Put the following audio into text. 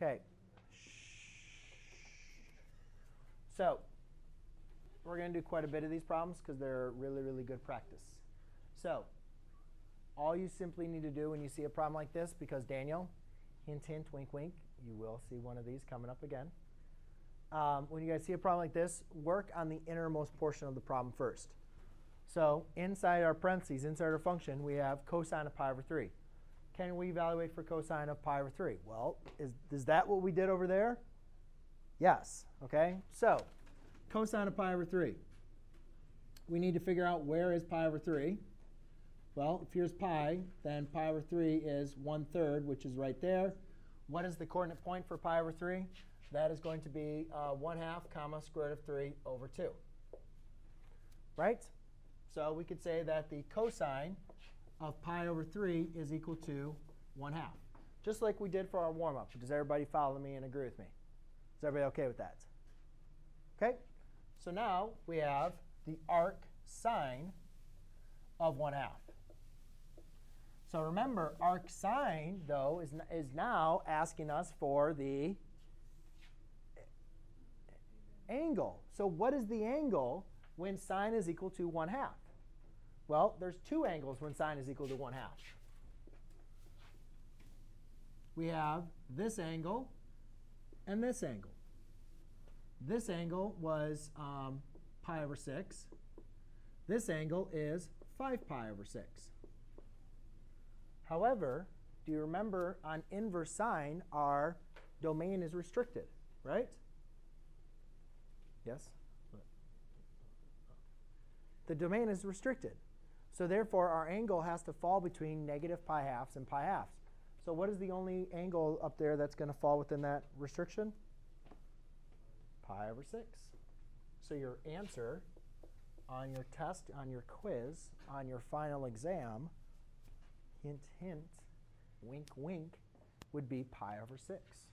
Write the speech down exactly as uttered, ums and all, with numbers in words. Okay. So we're going to do quite a bit of these problems because they're really, really good practice. So all you simply need to do when you see a problem like this, because Daniel, hint, hint, wink, wink, you will see one of these coming up again. Um, when you guys see a problem like this, work on the innermost portion of the problem first. So inside our parentheses, inside our function, we have cosine of pi over three. Can we evaluate for cosine of pi over three? Well, is, is that what we did over there? Yes. Okay. So cosine of pi over three. We need to figure out where is pi over three. Well, if here's pi, then pi over three is one third, which is right there. What is the coordinate point for pi over three? That is going to be uh, one half comma square root of three over two. Right? So we could say that the cosine of pi over three is equal to one half, just like we did for our warm-up. Does everybody follow me and agree with me? Is everybody OK with that? OK? So now we have the arc sine of one half. So remember, arc sine, though, is, is now asking us for the angle. So what is the angle when sine is equal to one half? Well, there's two angles when sine is equal to one half. We have this angle and this angle. This angle was um, pi over six. This angle is five pi over six. However, do you remember on inverse sine, our domain is restricted, right? Yes? The domain is restricted. So therefore, our angle has to fall between negative pi halves and pi halves. So what is the only angle up there that's going to fall within that restriction? Pi over six. So your answer on your test, on your quiz, on your final exam, hint, hint, wink, wink, would be pi over six.